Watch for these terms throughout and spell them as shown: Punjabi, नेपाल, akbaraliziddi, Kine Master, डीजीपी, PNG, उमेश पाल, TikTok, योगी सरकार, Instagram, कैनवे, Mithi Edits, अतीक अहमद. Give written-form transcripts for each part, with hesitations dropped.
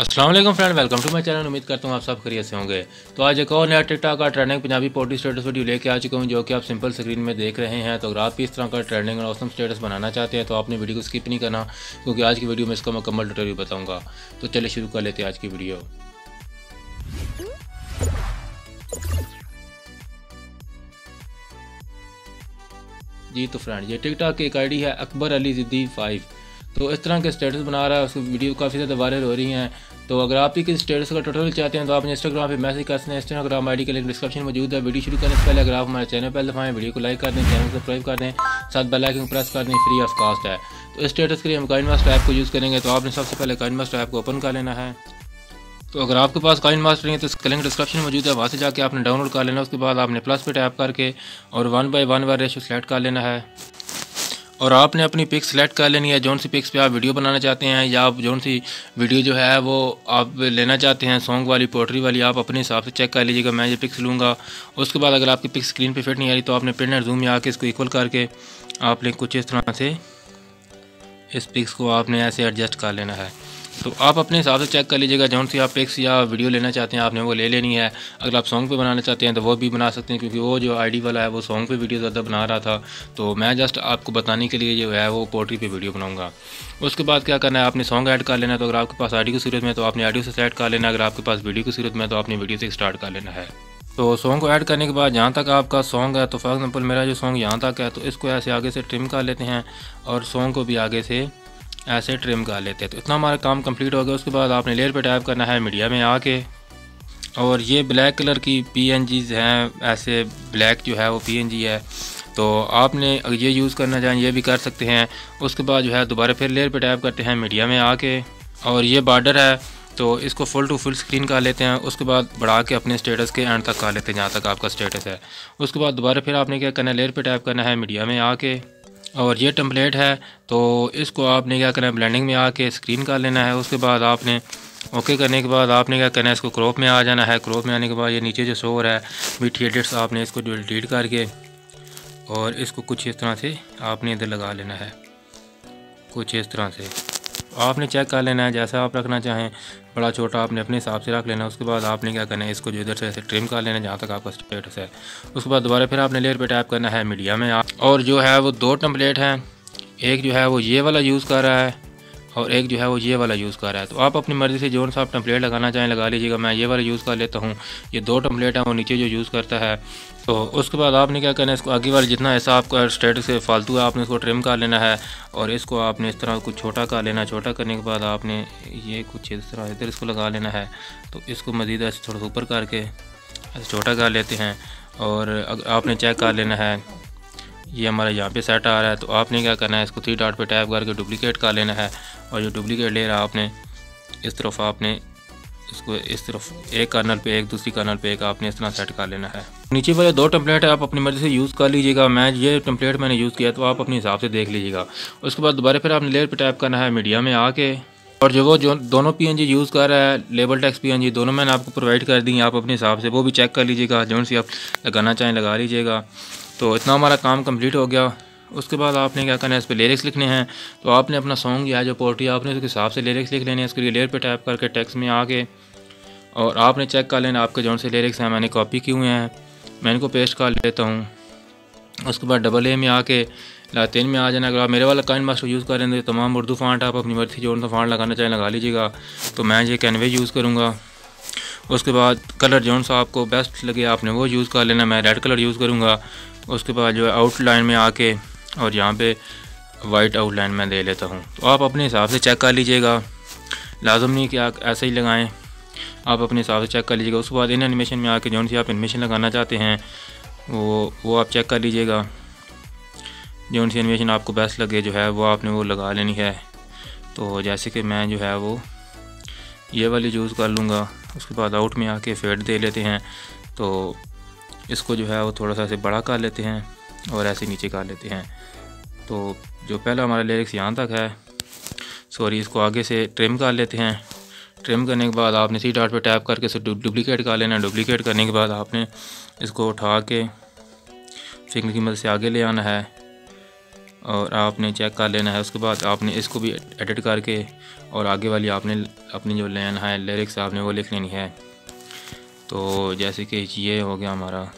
अस्सलाम वालेकुम friend, welcome to my channel. उम्मीद करता हूँ आप सब खैरियत से होंगे। तो आज एक और नया टिकटॉक का trending Punjabi poetry status video लेके आ चुका हूँ, जो कि आप सिंपल स्क्रीन में देख रहे हैं। तो अगर आप भी इस तरह का ट्रेंडिंग और औसम स्टेटस बनाना चाहते हैं तो आपने वीडियो को स्किप नहीं करना, क्योंकि आज की वीडियो में इसका मुकम्मल ट्यूटोरियल बताऊँगा। तो चलिए शुरू कर लेते हैं आज की वीडियो। जी तो फ्रेंड, ये टिकटॉक की एक आईडी है अकबर अली जिद्दी 5। तो इस तरह के स्टेटस बना रहा है, उसकी वीडियो काफ़ी ज़्यादा वायरल हो रही हैं। तो अगर आप भी किसी स्टेटस का ट्यूटोरियल चाहते हैं तो आप इंस्टाग्राम पे मैसेज कर सकते हैं। इंस्टाग्राम आईडी के लिंक डिस्क्रिप्शन मौजूद है। वीडियो शुरू करने से पहले अगर आप हमारे चैनल पर दिखाएँ, वीडियो को लाइक कर दें, चैनल को सब्सक्राइब कर दें, साथ बेल आइकन प्रेस कर दें। फ्री ऑफ कास्ट है। तो स्टेटस के लिए हम काइन मास्टर ऐप को यूज़ करेंगे। तो आपने सबसे पहले काइन मास्टर ऐप को ओपन कर लेना है। तो अगर आपके पास काइन मास्टर नहीं है तो इसका लिंक डिस्क्रिप्शन मौजूद है, वहाँ से जाके आपने डाउनलोड कर लेना। उसके बाद आपने प्लस पे टैप करके और 1:1 रेशियो सेलेक्ट कर लेना है, और आपने अपनी पिक सेलेक्ट कर लेनी है। जौन सी पिक्स पे आप वीडियो बनाना चाहते हैं, या आप जौन सी वीडियो जो है वो आप लेना चाहते हैं, सॉन्ग वाली, पोएट्री वाली, आप अपने हिसाब से चेक कर लीजिएगा। मैं ये पिक्स लूँगा। उसके बाद अगर आपकी पिक्स स्क्रीन पे फिट नहीं आ रही तो आपने पिन और जूम में आके इसको इक्वल करके आपने कुछ इस तरह से इस पिक्स को आपने ऐसे एडजस्ट कर लेना है। तो आप अपने हिसाब से चेक कर लीजिएगा। जौन सी आप पिक्स या वीडियो लेना चाहते हैं आपने वो ले लेनी है। अगर आप सॉन्ग पे बनाना चाहते हैं तो वो भी बना सकते हैं, क्योंकि वो जो आईडी वाला है वो सॉन्ग पे वीडियो ज़्यादा बना रहा था। तो मैं जस्ट आपको बताने के लिए जो है वो पोएट्री पे वीडियो बनाऊंगा। उसके बाद क्या करना है, आपने सॉन्ग ऐड कर लेना है। तो अगर आपके पास आईडी को सीरीज में तो आपने आईडी से सेट कर लेना है। अगर आपके पास वीडियो को सीरीज में तो आपने वीडियो से स्टार्ट कर लेना है। तो सॉन्ग को ऐड करने के बाद जहाँ तक आपका सॉन्ग है, तो फॉर एग्जाम्पल मेरा जो सॉन्ग यहाँ तक है, तो इसको ऐसे आगे से ट्रिम कर लेते हैं और सॉन्ग को भी आगे से ऐसे ट्रिम कर लेते हैं। तो इतना हमारा काम कंप्लीट हो गया। उसके बाद आपने लेयर पे टैप करना है मीडिया में आके, और ये ब्लैक कलर की PNGs हैं, ऐसे ब्लैक जो है वो PNG है। तो आपने अगर ये यूज़ करना चाहें ये भी कर सकते हैं। उसके बाद जो है दोबारा फिर लेयर पे टैप करते हैं मीडिया में आके, और ये बॉर्डर है तो इसको फुल टू फुल स्क्रीन कर लेते हैं। उसके बाद बढ़ा के अपने स्टेटस के एंड तक कर लेते हैं, जहाँ तक आपका स्टेटस है। उसके बाद दोबारा फिर आपने क्या करना है, लेयर पर टैप करना है मीडिया में आके, और ये टेम्पलेट है तो इसको आपने क्या करना है, ब्लेंडिंग में आके स्क्रीन कर लेना है। उसके बाद आपने ओके करने के बाद आपने क्या करना है, इसको क्रॉप में आ जाना है। क्रॉप में आने के बाद ये नीचे जो शोर है मिठी एडिट्स, आपने इसको डिलीट करके और इसको कुछ इस तरह से आपने इधर लगा लेना है, कुछ इस तरह से आपने चेक कर लेना है। जैसा आप रखना चाहें, बड़ा छोटा आपने अपने हिसाब से रख लेना। उसके बाद आपने क्या करना है, इसको जो इधर से ऐसे ट्रिम कर लेना, जहाँ तक आपका स्टेटस है। उसके बाद दोबारा फिर आपने लेयर पे टैप करना है मीडिया में, और जो है वो दो टेम्पलेट हैं, एक जो है वो ये वाला यूज़ कर रहा है और एक जो है वो ये वाला यूज़ कर रहा है। तो आप अपनी मर्ज़ी से जो सा आप टेम्पलेट लगाना चाहें लगा लीजिएगा। मैं ये वाला यूज़ कर लेता हूँ। ये दो टेम्पलेट हैं, वो नीचे जो यूज़ करता है। तो उसके बाद आपने क्या करना है, इसको आगे वाला जितना ऐसा आपका स्टेटस से फालतू है आपने इसको ट्रिम कर लेना है, और इसको आपने इस तरह कुछ छोटा कर लेना। छोटा करने के बाद आपने ये कुछ इस तरह इधर इसको लगा लेना है। तो इसको मज़ीद ऐसे थोड़ा ऊपर करके ऐसे छोटा कर लेते हैं, और अगर आपने चेक कर लेना है ये हमारा यहाँ पे सेट आ रहा है। तो आपने क्या करना है, इसको 3 डॉट पे टैप करके डुप्लीकेट कर लेना है, और जो डुप्लीकेट लेयर आपने इस तरफ आपने इसको इस तरफ एक कर्नल पे एक, दूसरी कर्नल पे एक आपने इस तरह सेट कर लेना है। नीचे वाले दो टेम्पलेट है, आप अपनी मर्ज़ी से यूज़ कर लीजिएगा। मैं ये टेम्पलेट मैंने यूज़ किया तो आप अपने हिसाब से देख लीजिएगा। उसके बाद दोबारा फिर आपने लेयर पर टैप करना है मीडिया में आके, और जो वो जो दोनों PNG यूज़ कर रहा है, लेबल टैक्स PNG दोनों मैंने आपको प्रोवाइड कर दी हैं। आप अपने हिसाब से वो भी चेक कर लीजिएगा, जौन सी आप लगाना चाहें लगा लीजिएगा। तो इतना हमारा काम कंप्लीट हो गया। उसके बाद आपने क्या करना है, इस पर लिरिक्स लिखने हैं। तो आपने अपना सॉन्ग या जो पोएट्री आपने उसके हिसाब से लिरिक्स लिख लेने हैं। इसके लिए लेयर पे टैप करके टेक्स्ट में आके, और आपने चेक कर लेना आपके जौन से लिरिक्स हैं। मैंने कॉपी किए हुए हैं, मैं इनको पेस्ट कर लेता हूँ। उसके बाद AA में आके लातेन में आ जाना। अगर आप मेरे वाला काइन मास्टर यूज़ कर रहे हैं तो तमाम उर्दू फ़ॉन्ट आप अपनी मर्ज़ी जो सा फ़ॉन्ट लगाना चाहें लगा लीजिएगा। तो मैं ये कैनवे यूज़ करूँगा। उसके बाद कलर जौन सा आपको बेस्ट लगे आपने वो यूज़ कर लेना। मैं रेड कलर यूज़ करूँगा। उसके बाद जो है आउटलाइन में आके, और यहाँ पे वाइट आउटलाइन मैं दे लेता हूँ। तो आप अपने हिसाब से चेक कर लीजिएगा, लाजम नहीं कि आप ऐसे ही लगाएं, आप अपने हिसाब से चेक कर लीजिएगा। उसके बाद इन एनिमेशन में आके जौन सी आप एनिमेशन लगाना चाहते हैं वो आप चेक कर लीजिएगा। जौन सी एनिमेशन आपको बेस्ट लगे जो है वो आपने वो लगा लेनी है। तो जैसे कि मैं जो है वो ये वाली यूज़ कर लूँगा। उसके बाद आउट में आके फेड दे लेते हैं। तो इसको जो है वो थोड़ा सा ऐसे बड़ा कर लेते हैं और ऐसे नीचे कर लेते हैं। तो जो पहला हमारा लिरिक्स यहाँ तक है, सॉरी, इसको आगे से ट्रिम कर लेते हैं। ट्रिम करने के बाद आपने 3 डॉट पे टैप करके इसे डुप्लीकेट कर लेना। डुप्लीकेट करने के बाद आपने इसको उठा के फिंगर की मदद से आगे ले आना है, और आपने चेक कर लेना है। उसके बाद आपने इसको भी एडिट करके और आगे वाली आपने अपनी जो लाइन है लिरिक्स आपने वो लिख लेनी है। तो जैसे कि ये हो गया हमारा,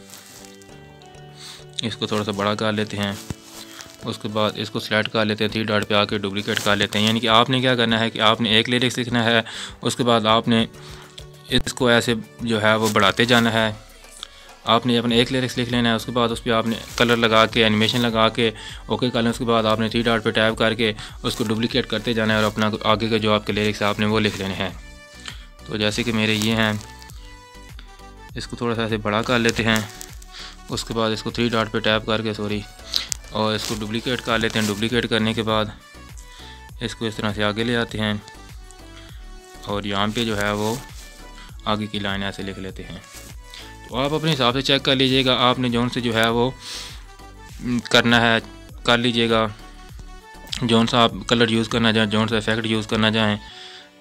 इसको थोड़ा सा बड़ा कर लेते हैं। उसके बाद इसको सेलेक्ट कर लेते हैं, थ्री डॉट पे आके डुप्लिकेट कर लेते हैं। यानी कि आपने क्या करना है कि आपने एक लिरिक्स लिखना है, उसके बाद आपने इसको ऐसे जो है वो बढ़ाते जाना है। आपने अपने एक लिरिक्स लिख लेना है, उसके बाद उस पर आपने कलर लगा के एनिमेशन लगा के ओके कर लें। उसके बाद आपने थ्री डॉट पे टैप करके उसको डुप्लिकेट करते जाना है और अपना आगे का जो आपके लिरिक्स आपने वो लिख लेने हैं। तो जैसे कि मेरे ये हैं, इसको थोड़ा सा ऐसे बड़ा कर लेते हैं। उसके बाद इसको थ्री डॉट पे टैप करके और इसको डुप्लिकेट कर लेते हैं। डुप्लिकेट करने के बाद इसको इस तरह से आगे ले आते हैं और यहाँ पे जो है वो आगे की लाइन ऐसे लिख लेते हैं। तो आप अपने हिसाब से चेक कर लीजिएगा, आपने जौन से जो है वो करना है कर लीजिएगा, जौन सा आप कलर यूज़ करना चाहें, जौन सा इफेक्ट यूज़ करना चाहें।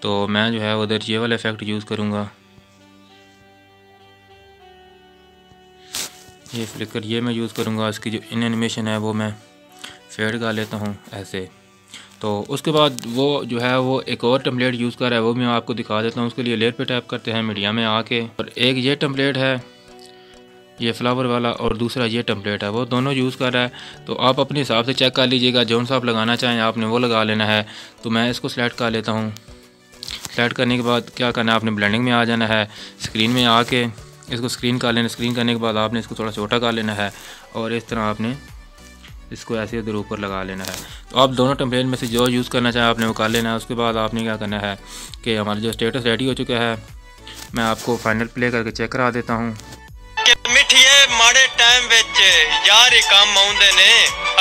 तो मैं जो है उधर ये वाला इफेक्ट यूज़ करूँगा, ये फ्लिकर ये मैं यूज़ करूँगा। इसकी जो इन एनिमेशन है वो मैं फेड कर लेता हूँ ऐसे। तो उसके बाद वो जो है वो एक और टेम्पलेट यूज़ कर रहा है, वो मैं आपको दिखा देता हूँ। उसके लिए लेयर पे टैप करते हैं मीडिया में आके, और एक ये टेम्पलेट है ये फ्लावर वाला और दूसरा ये टेम्पलेट है, वो दोनों यूज़ कर रहा है। तो आप अपने हिसाब से चेक कर लीजिएगा, जौन सा आप लगाना चाहें आपने वो लगा लेना है। तो मैं इसको सेलेक्ट कर लेता हूँ। सेलेक्ट करने के बाद क्या करना है, आपने ब्लेंडिंग में आ जाना है, स्क्रीन में आके इसको स्क्रीन कर लेना। स्क्रीन करने के बाद आपने इसको थोड़ा छोटा कर लेना है और इस तरह आपने इसको ऐसे इधर ऊपर लगा लेना है। तो आप दोनों टेम्पलेट में से जो यूज़ करना चाहें आपने वो कर लेना है। उसके बाद आपने क्या करना है कि हमारा जो स्टेटस रेडी हो चुका है, मैं आपको फाइनल प्ले करके चेक करा देता हूँ। मिठिए माड़े टाइम विच यार ही काम आउंदे ने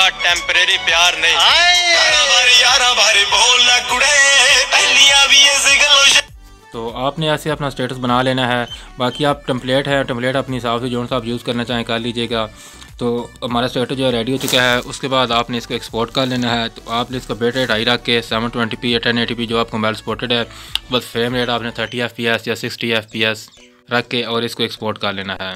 आ टेंपरेरी प्यार नहीं यारा भारी बोल ना कुड़े पहलियां भी इस गलो। तो आपने ऐसे अपना स्टेटस बना लेना है। बाकी आप टेम्पलेट है, टेम्पलेट अपने हिसाब से जो सा आप यूज़ करना चाहें कर लीजिएगा। तो हमारा स्टेटस जो है रेडी हो चुका है। उसके बाद आपने इसको एक्सपोर्ट कर लेना है। तो आपने इसका बिट रेट हाई रख के 720p या 1080p जो आपको मोबाइल सपोर्टेड है, बस फ्रेम रेट आपने 30fps या 60fps रख के और इसको एक्सपोर्ट कर लेना है।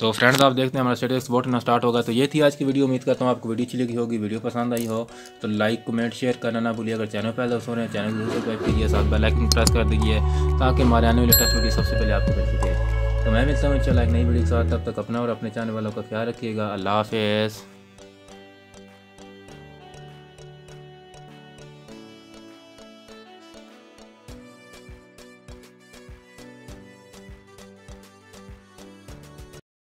तो फ्रेंड्स आप देखते हैं हमारा स्टेटस एक्सपोर्ट होना स्टार्ट होगा। तो ये थी आज की वीडियो, उम्मीद करता हूँ आपको वीडियो अच्छी लगी होगी। वीडियो पसंद आई हो तो लाइक कमेंट शेयर करना ना भूलिए। अगर चैनल पर दोस्तों ने चैनल को सब्सक्राइब कीजिए, साथ बेल आइकन प्रेस कर दीजिए ताकि हमारे आने वाली लेटेस्ट वीडियो सबसे पहले आपको मिल सके। तो मैं मिलता हूँ इंशाल्लाह एक नई वीडियो के साथ। तब तक अपना और अपने चैनल वालों का ख्याल रखिएगा। अल्लाह हाफिज़।